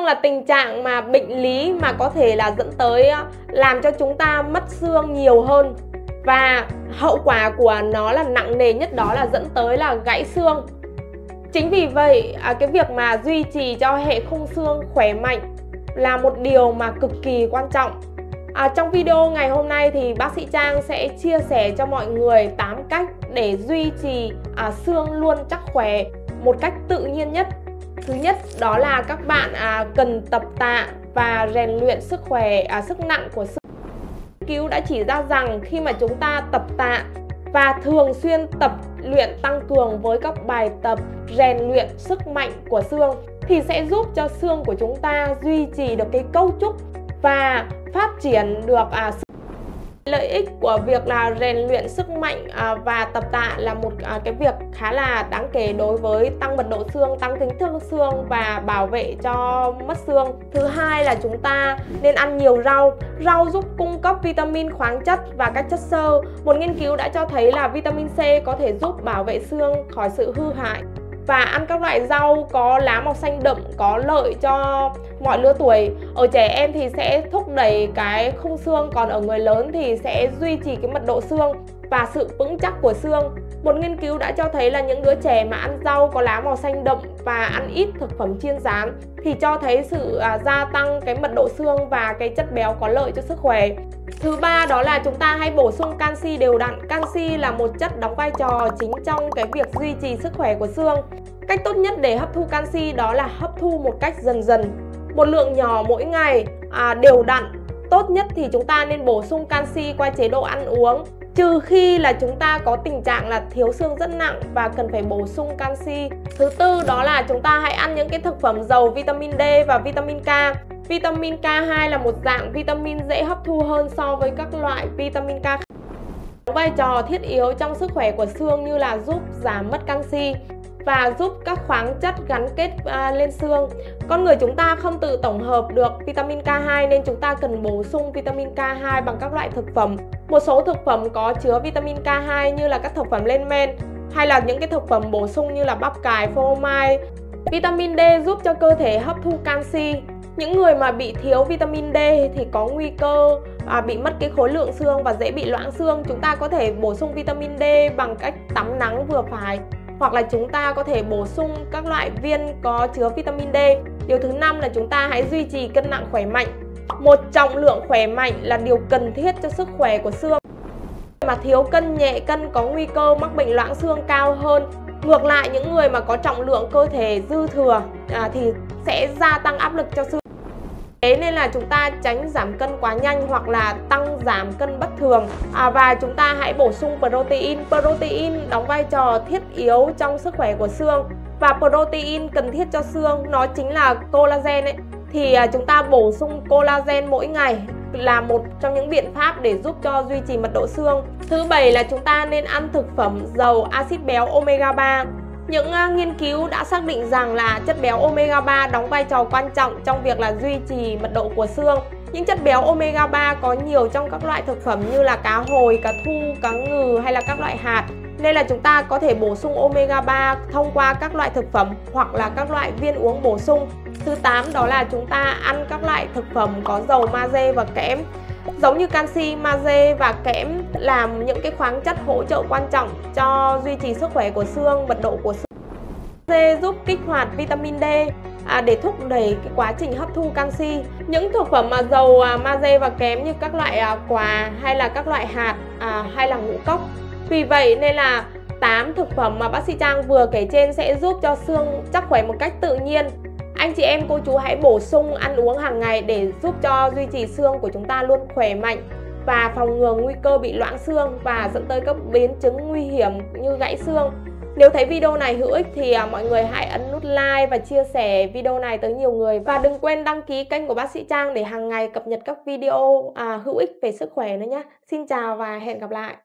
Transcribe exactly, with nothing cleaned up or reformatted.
xương là tình trạng mà bệnh lý mà có thể là dẫn tới làm cho chúng ta mất xương nhiều hơn, và hậu quả của nó là nặng nề nhất, đó là dẫn tới là gãy xương. Chính vì vậy cái việc mà duy trì cho hệ khung xương khỏe mạnh là một điều mà cực kỳ quan trọng. À, trong video ngày hôm nay thì bác sĩ Trang sẽ chia sẻ cho mọi người tám cách để duy trì à, xương luôn chắc khỏe một cách tự nhiên nhất. Thứ nhất đó là các bạn à, cần tập tạ và rèn luyện sức khỏe, à, sức nặng của xương. Nghiên cứu đã chỉ ra rằng khi mà chúng ta tập tạ và thường xuyên tập luyện tăng cường với các bài tập rèn luyện sức mạnh của xương thì sẽ giúp cho xương của chúng ta duy trì được cái cấu trúc và phát triển được à, sức. Lợi ích của việc là rèn luyện sức mạnh à, và tập tạ là một à, cái việc khá là đáng kể đối với tăng mật độ xương, tăng kích thước xương và bảo vệ cho mất xương. Thứ hai là chúng ta nên ăn nhiều rau. Rau giúp cung cấp vitamin, khoáng chất và các chất xơ. Một nghiên cứu đã cho thấy là vitamin C có thể giúp bảo vệ xương khỏi sự hư hại. Và ăn các loại rau có lá màu xanh đậm có lợi cho mọi lứa tuổi. Ở trẻ em thì sẽ thúc đẩy cái khung xương, còn ở người lớn thì sẽ duy trì cái mật độ xương và sự vững chắc của xương. Một nghiên cứu đã cho thấy là những đứa trẻ mà ăn rau có lá màu xanh đậm và ăn ít thực phẩm chiên rán thì cho thấy sự à, gia tăng cái mật độ xương và cái chất béo có lợi cho sức khỏe. Thứ ba đó là chúng ta hãy bổ sung canxi đều đặn. Canxi là một chất đóng vai trò chính trong cái việc duy trì sức khỏe của xương. Cách tốt nhất để hấp thu canxi đó là hấp thu một cách dần dần, một lượng nhỏ mỗi ngày, à, đều đặn. Tốt nhất thì chúng ta nên bổ sung canxi qua chế độ ăn uống, trừ khi là chúng ta có tình trạng là thiếu xương rất nặng và cần phải bổ sung canxi. Thứ tư đó là chúng ta hãy ăn những cái thực phẩm giàu vitamin D và vitamin K. Vitamin K hai là một dạng vitamin dễ hấp thu hơn so với các loại vitamin K khác. Vai trò thiết yếu trong sức khỏe của xương như là giúp giảm mất canxi và giúp các khoáng chất gắn kết à, lên xương. Con người chúng ta không tự tổng hợp được vitamin K hai nên chúng ta cần bổ sung vitamin K hai bằng các loại thực phẩm. Một số thực phẩm có chứa vitamin K hai như là các thực phẩm lên men hay là những cái thực phẩm bổ sung như là bắp cải, phô mai. Vitamin D giúp cho cơ thể hấp thu canxi. Những người mà bị thiếu vitamin D thì có nguy cơ à, bị mất cái khối lượng xương và dễ bị loãng xương. Chúng ta có thể bổ sung vitamin D bằng cách tắm nắng vừa phải, hoặc là chúng ta có thể bổ sung các loại viên có chứa vitamin D. Điều thứ năm là chúng ta hãy duy trì cân nặng khỏe mạnh. Một trọng lượng khỏe mạnh là điều cần thiết cho sức khỏe của xương. Mà thiếu cân, nhẹ cân có nguy cơ mắc bệnh loãng xương cao hơn. Ngược lại, những người mà có trọng lượng cơ thể dư thừa à, thì sẽ gia tăng áp lực cho xương. Thế nên là chúng ta tránh giảm cân quá nhanh hoặc là tăng giảm cân bất thường. À, và chúng ta hãy bổ sung protein. Protein đóng vai trò thiết yếu trong sức khỏe của xương. Và protein cần thiết cho xương, nó chính là collagen ấy. Thì à, chúng ta bổ sung collagen mỗi ngày là một trong những biện pháp để giúp cho duy trì mật độ xương. Thứ bảy là chúng ta nên ăn thực phẩm giàu axit béo omega ba. Những nghiên cứu đã xác định rằng là chất béo omega ba đóng vai trò quan trọng trong việc là duy trì mật độ của xương. Những chất béo omega ba có nhiều trong các loại thực phẩm như là cá hồi, cá thu, cá ngừ hay là các loại hạt. Nên là chúng ta có thể bổ sung omega ba thông qua các loại thực phẩm hoặc là các loại viên uống bổ sung. Thứ tám đó là chúng ta ăn các loại thực phẩm có dầu magie và kẽm. Giống như canxi, magie và kẽm là những cái khoáng chất hỗ trợ quan trọng cho duy trì sức khỏe của xương, mật độ của xương. Magie giúp kích hoạt vitamin D à, để thúc đẩy cái quá trình hấp thu canxi. Những thực phẩm mà dầu à, magie và kẽm như các loại à, quà hay là các loại hạt à, hay là ngũ cốc. Vì vậy nên là tám thực phẩm mà bác sĩ Trang vừa kể trên sẽ giúp cho xương chắc khỏe một cách tự nhiên. Anh chị em cô chú hãy bổ sung ăn uống hàng ngày để giúp cho duy trì xương của chúng ta luôn khỏe mạnh và phòng ngừa nguy cơ bị loãng xương và dẫn tới các biến chứng nguy hiểm như gãy xương. Nếu thấy video này hữu ích thì mọi người hãy ấn nút like và chia sẻ video này tới nhiều người. Và đừng quên đăng ký kênh của bác sĩ Trang để hàng ngày cập nhật các video à, hữu ích về sức khỏe nữa nhé. Xin chào và hẹn gặp lại.